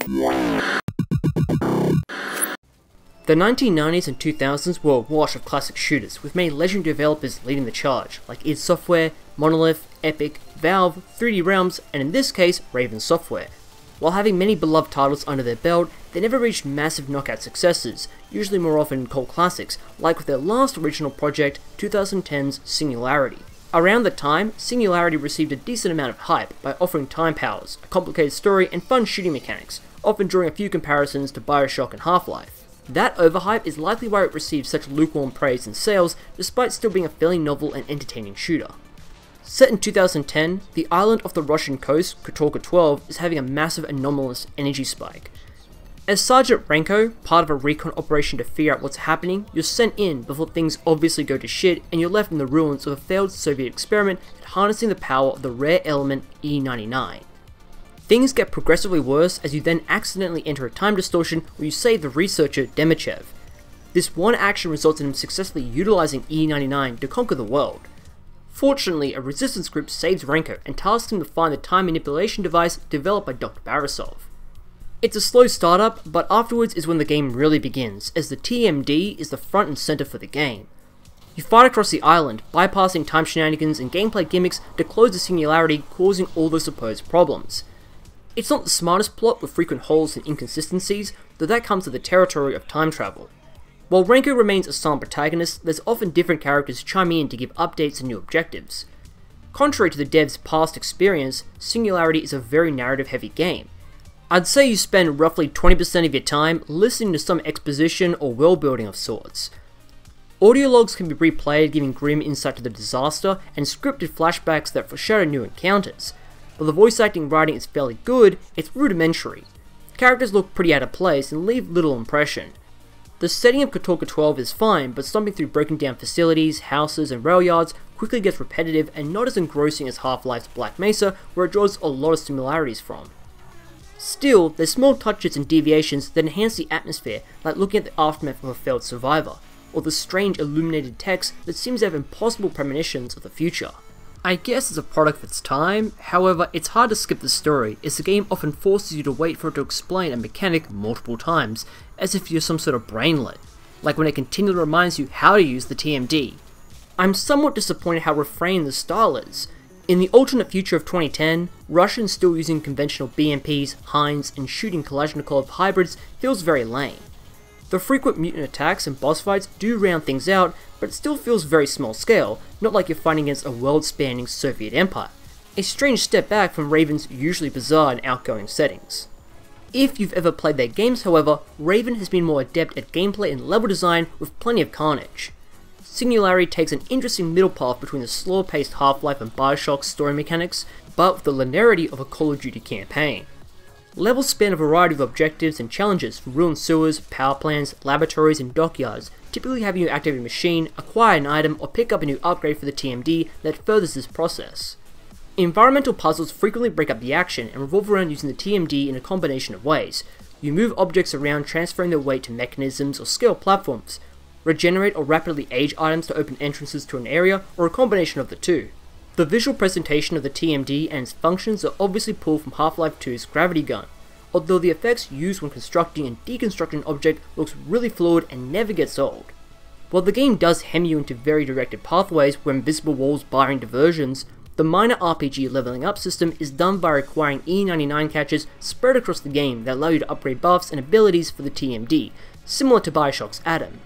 The 1990s and 2000s were a wash of classic shooters, with many legendary developers leading the charge, like id Software, Monolith, Epic, Valve, 3D Realms, and in this case, Raven Software. While having many beloved titles under their belt, they never reached massive knockout successes, usually more often called classics, like with their last original project, 2010's Singularity. Around the time, Singularity received a decent amount of hype by offering time powers, a complicated story, and fun shooting mechanics, often drawing a few comparisons to BioShock and Half-Life. That overhype is likely why it received such lukewarm praise and sales, despite still being a fairly novel and entertaining shooter. Set in 2010, the island off the Russian coast, Katorga-12, is having a massive anomalous energy spike. As Sergeant Renko, part of a recon operation to figure out what's happening, you're sent in before things obviously go to shit and you're left in the ruins of a failed Soviet experiment at harnessing the power of the rare element E-99. Things get progressively worse as you then accidentally enter a time distortion where you save the researcher Demichev. This one action results in him successfully utilizing E-99 to conquer the world. Fortunately, a resistance group saves Renko and tasks him to find the time manipulation device developed by Dr. Barasov. It's a slow startup, but afterwards is when the game really begins, as the TMD is the front and center for the game. You fight across the island, bypassing time shenanigans and gameplay gimmicks to close the singularity, causing all the supposed problems. It's not the smartest plot with frequent holes and inconsistencies, though that comes to the territory of time travel. While Renko remains a silent protagonist, there's often different characters chiming in to give updates and new objectives. Contrary to the dev's past experience, Singularity is a very narrative-heavy game. I'd say you spend roughly 20% of your time listening to some exposition or world-building of sorts. Audio logs can be replayed, giving grim insight to the disaster, and scripted flashbacks that foreshadow new encounters. While the voice acting writing is fairly good, it's rudimentary. Characters look pretty out of place and leave little impression. The setting of Katorga-12 is fine, but stomping through broken down facilities, houses, and rail yards quickly gets repetitive and not as engrossing as Half-Life's Black Mesa, where it draws a lot of similarities from. Still, there's small touches and deviations that enhance the atmosphere, like looking at the aftermath of a failed survivor, or the strange illuminated text that seems to have impossible premonitions of the future. I guess it's a product of its time, however it's hard to skip the story as the game often forces you to wait for it to explain a mechanic multiple times, as if you're some sort of brainlet, like when it continually reminds you how to use the TMD. I'm somewhat disappointed how refined the style is. In the alternate future of 2010, Russians still using conventional BMPs, Heinz, and shooting Kalashnikov hybrids feels very lame. The frequent mutant attacks and boss fights do round things out, but it still feels very small scale, not like you're fighting against a world-spanning Soviet empire. A strange step back from Raven's usually bizarre and outgoing settings. If you've ever played their games however, Raven has been more adept at gameplay and level design with plenty of carnage. Singularity takes an interesting middle path between the slower-paced Half-Life and BioShock's story mechanics, but with the linearity of a Call of Duty campaign. Levels span a variety of objectives and challenges from ruined sewers, power plants, laboratories and dockyards, typically having you activate a machine, acquire an item or pick up a new upgrade for the TMD that furthers this process. Environmental puzzles frequently break up the action and revolve around using the TMD in a combination of ways. You move objects around transferring their weight to mechanisms or scale platforms, regenerate or rapidly age items to open entrances to an area, or a combination of the two. The visual presentation of the TMD and its functions are obviously pulled from Half-Life 2's Gravity Gun, although the effects used when constructing and deconstructing an object looks really flawed and never gets old. While the game does hem you into very directed pathways with invisible walls barring diversions, the minor RPG leveling up system is done by requiring E-99 catches spread across the game that allow you to upgrade buffs and abilities for the TMD, similar to BioShock's Adam.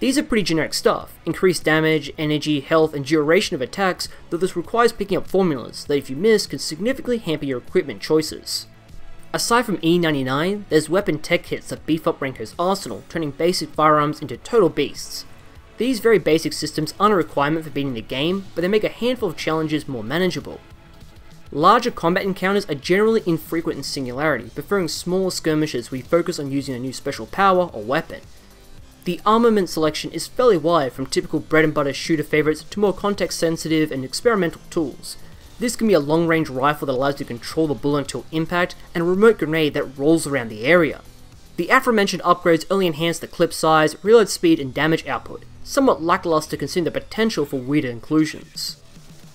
These are pretty generic stuff, increased damage, energy, health, and duration of attacks, though this requires picking up formulas that if you miss can significantly hamper your equipment choices. Aside from E-99, there's weapon tech kits that beef up Renko's arsenal, turning basic firearms into total beasts. These very basic systems aren't a requirement for beating the game, but they make a handful of challenges more manageable. Larger combat encounters are generally infrequent in Singularity, preferring smaller skirmishes where you focus on using a new special power or weapon. The armament selection is fairly wide from typical bread and butter shooter favourites to more context sensitive and experimental tools. This can be a long range rifle that allows you to control the bullet until impact, and a remote grenade that rolls around the area. The aforementioned upgrades only enhance the clip size, reload speed and damage output, somewhat lackluster considering the potential for weirder inclusions.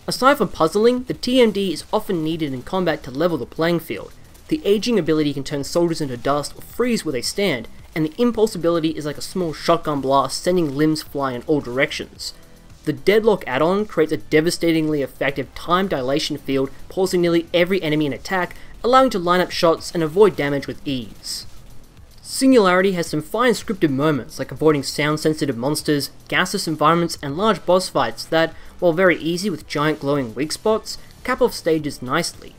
Aside from puzzling, the TMD is often needed in combat to level the playing field. The aging ability can turn soldiers into dust or freeze where they stand, and the impulse ability is like a small shotgun blast, sending limbs flying in all directions. The Deadlock add-on creates a devastatingly effective time dilation field, pausing nearly every enemy in attack, allowing to line up shots and avoid damage with ease. Singularity has some fine scripted moments, like avoiding sound-sensitive monsters, gaseous environments, and large boss fights that, while very easy with giant glowing weak spots, cap off stages nicely.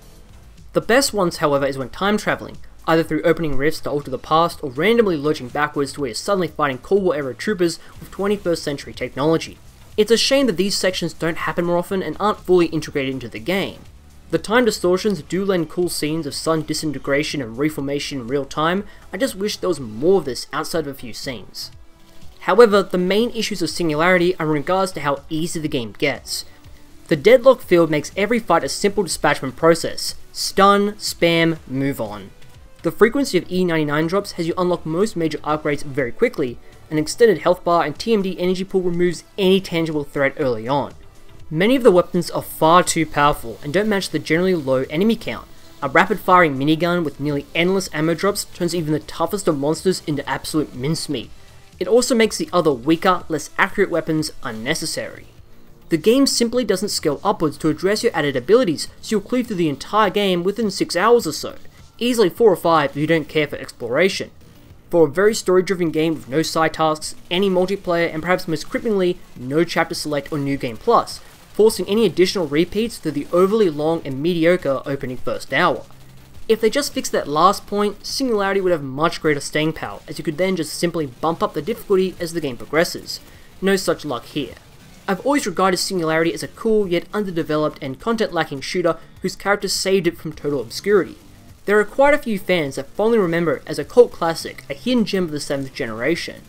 The best ones, however, is when time travelling, either through opening rifts to alter the past or randomly lurching backwards to where you're suddenly fighting Cold War era troopers with 21st century technology. It's a shame that these sections don't happen more often and aren't fully integrated into the game. The time distortions do lend cool scenes of sun disintegration and reformation in real time. I just wish there was more of this outside of a few scenes. However, the main issues of Singularity are in regards to how easy the game gets. The Deadlock field makes every fight a simple dispatchment process: stun, spam, move on. The frequency of E-99 drops has you unlock most major upgrades very quickly. An extended health bar and TMD energy pool removes any tangible threat early on. Many of the weapons are far too powerful and don't match the generally low enemy count. A rapid firing minigun with nearly endless ammo drops turns even the toughest of monsters into absolute mincemeat. It also makes the other weaker, less accurate weapons unnecessary. The game simply doesn't scale upwards to address your added abilities, so you'll cleave through the entire game within 6 hours or so. Easily 4 or 5 if you don't care for exploration. For a very story-driven game with no side tasks, any multiplayer, and perhaps most cripplingly, no chapter select or new game plus, forcing any additional repeats through the overly long and mediocre opening first hour. If they just fixed that last point, Singularity would have much greater staying power, as you could then just simply bump up the difficulty as the game progresses. No such luck here. I've always regarded Singularity as a cool yet underdeveloped and content-lacking shooter whose character saved it from total obscurity. There are quite a few fans that fondly remember it as a cult classic, a hidden gem of the 7th generation.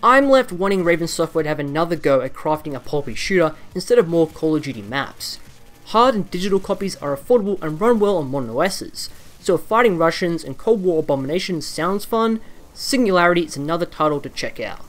I'm left wanting Raven Software to have another go at crafting a pulpy shooter instead of more Call of Duty maps. Hard and digital copies are affordable and run well on modern OS's, so if fighting Russians and Cold War abominations sounds fun, Singularity is another title to check out.